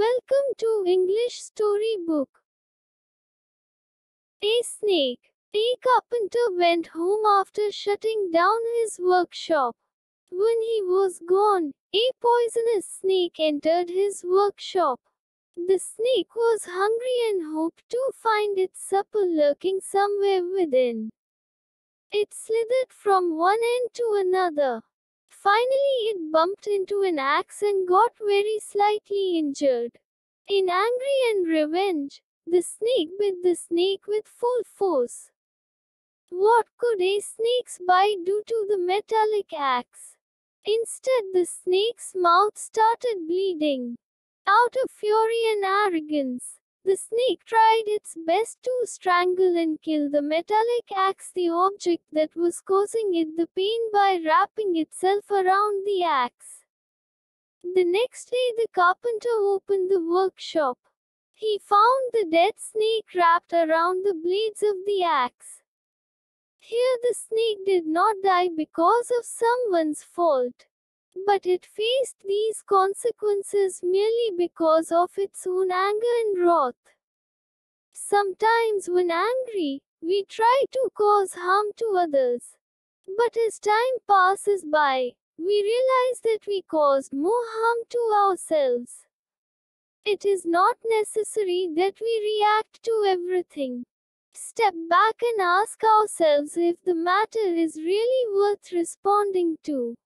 Welcome to English Storybook. A snake. A carpenter went home after shutting down his workshop. When he was gone, a poisonous snake entered his workshop. The snake was hungry and hoped to find its supper lurking somewhere within. It slithered from one end to another. Finally, it bumped into an axe and got very slightly injured. In anger and revenge, the snake bit the snake with full force. What could a snake's bite do to the metallic axe? Instead, the snake's mouth started bleeding. Out of fury and arrogance, the snake tried its best to strangle and kill the metallic axe, the object that was causing it the pain, by wrapping itself around the axe. The next day, the carpenter opened the workshop. He found the dead snake wrapped around the blades of the axe. Here, the snake did not die because of someone's fault, but it faced these consequences merely because of its own anger and wrath. Sometimes when angry, we try to cause harm to others. But as time passes by, we realize that we caused more harm to ourselves. It is not necessary that we react to everything. Step back and ask ourselves if the matter is really worth responding to.